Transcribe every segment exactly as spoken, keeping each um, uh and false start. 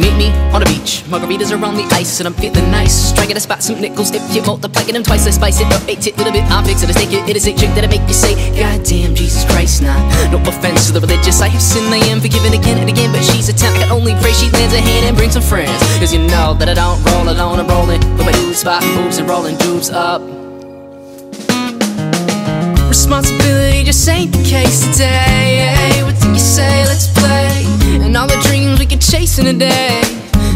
meet me on the beach. Margaritas are on the ice and I'm feeling nice. Try get a spot, some nickels, if you multiply them twice. Let's spice it up, baked it, little bit, I'm fixing to take it. It is a trick that'll make you say, God damn, Jesus Christ, nah. No offense to the religious, I have sinned, I am forgiven again and again. But she's a ten, I can only pray she lands a hand and brings some friends. Cause you know that I don't roll alone, I'm rolling with my dudes, spot moves and rolling dudes up. Responsibility just ain't the case today. What do you say? Let's play. And all the dreams we could chase in a day,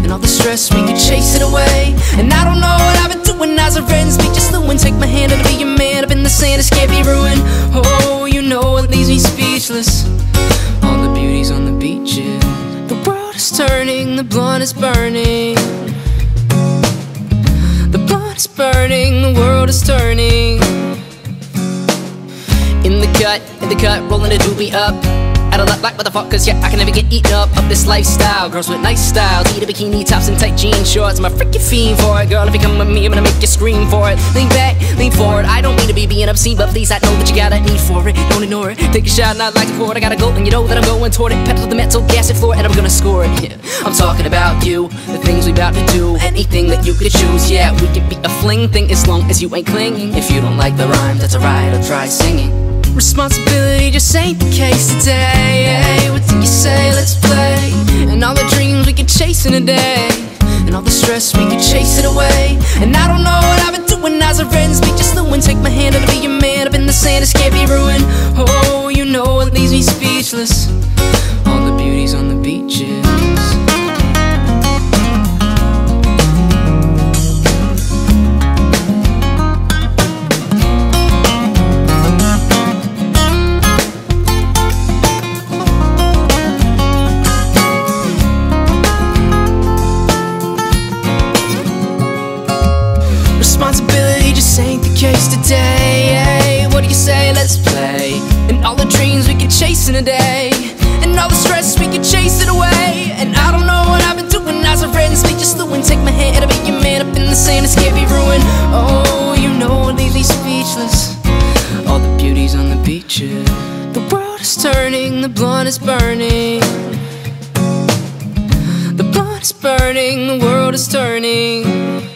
and all the stress we could chase it away. And I don't know what I've been doing as a friend. Speak just fluent. Take my hand and be your man. Up in the sand, this can't be ruined. Oh, you know it leaves me speechless. All the beauty's on the beaches. The world is turning. The blunt is burning. The blunt is burning. The world is turning. In the cut, in the cut, rolling a doobie up. Out of luck like motherfuckers, yeah, I can never get eaten up. Up this lifestyle, girls with nice styles, eat a bikini tops and tight jean shorts. I'm a freaking fiend for it, girl, if you come with me, I'm gonna make you scream for it. Lean back, lean forward, I don't mean to be being obscene, but please, I know that you got a need for it. Don't ignore it, take a shot, not like a port. I gotta go, and you know that I'm going toward it. Pedal to the metal, gas it floor, and I'm gonna score it, yeah. I'm talking about you, the things we about to do. Anything that you could choose, yeah, we could be a fling thing as long as you ain't clinging. If you don't like the rhyme, that's alright, I'll try singing. Responsibility just ain't the case today. What do you say? Let's play. And all the dreams we could chase in a day, and all the stress we could chase it away. And I don't know what I've been doing as a friend. Speak just fluent. Take my hand and be your man. Up in the sand, this can't be ruined. Oh, you know it leaves me speechless. All the beauty's on the beaches. Responsibility just ain't the case today. What do you say? Let's play. And all the dreams we could chase in a day, and all the stress we could chase it away. And I don't know what I've been doing as a friend. Speak just fluent. Take my hand and be your man. Up in the sand, this can't be ruined. Oh, you know it leaves me speechless. All the beauty's on the beaches. The world is turning. The blunt is burning. The blunt is burning. The world is turning.